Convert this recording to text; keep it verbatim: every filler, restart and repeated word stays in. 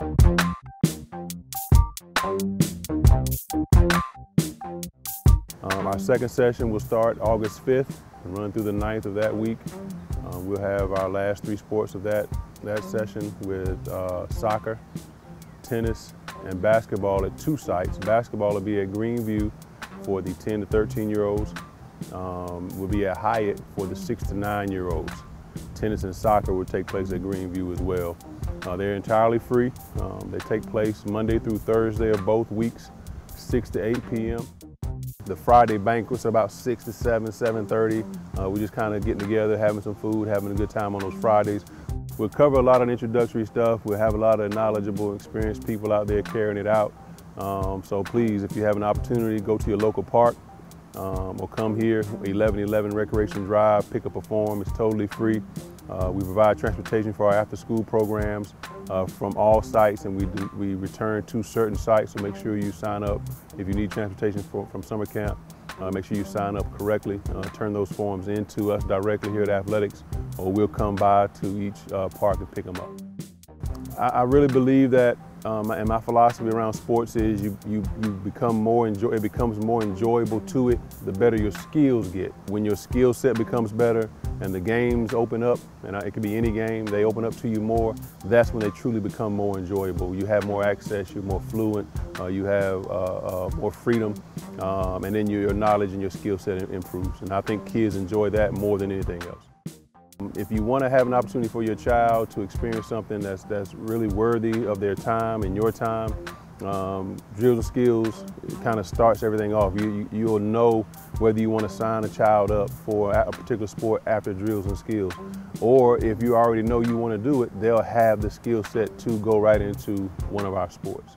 Um, our second session will start August fifth and run through the ninth of that week. Um, we'll have our last three sports of that, that session with uh, soccer, tennis, and basketball at two sites. Basketball will be at Greenview for the ten to thirteen year olds. Um, we'll be at Hyatt for the six to nine year olds. Tennis and soccer will take place at Greenview as well. Uh, they're entirely free. Um, they take place Monday through Thursday of both weeks, six to eight p m The Friday banquets are about six to seven, seven thirty. Uh, we're just kind of getting together, having some food, having a good time on those Fridays. We'll cover a lot of introductory stuff. We'll have a lot of knowledgeable, experienced people out there carrying it out. Um, so please, if you have an opportunity, go to your local park um, or come here, eleven eleven Recreation Drive, pick up a form. It's totally free. Uh, we provide transportation for our after-school programs uh, from all sites, and we, do, we return to certain sites, so make sure you sign up. If you need transportation for, from summer camp, uh, make sure you sign up correctly. Uh, turn those forms in to us directly here at Athletics, or we'll come by to each uh, park and pick them up. I, I really believe that, um, and my philosophy around sports is you, you, you become more enjoy, it becomes more enjoyable to it the better your skills get. When your skill set becomes better, and the games open up, and it could be any game, they open up to you more, that's when they truly become more enjoyable. You have more access, you're more fluent, uh, you have uh, uh, more freedom, um, and then your, your knowledge and your skill set improves. And I think kids enjoy that more than anything else. If you want to have an opportunity for your child to experience something that's, that's really worthy of their time and your time, Um, Drills and Skills kind of starts everything off. You, you, you'll know whether you want to sign a child up for a particular sport after Drills and Skills, or if you already know you want to do it, they'll have the skill set to go right into one of our sports.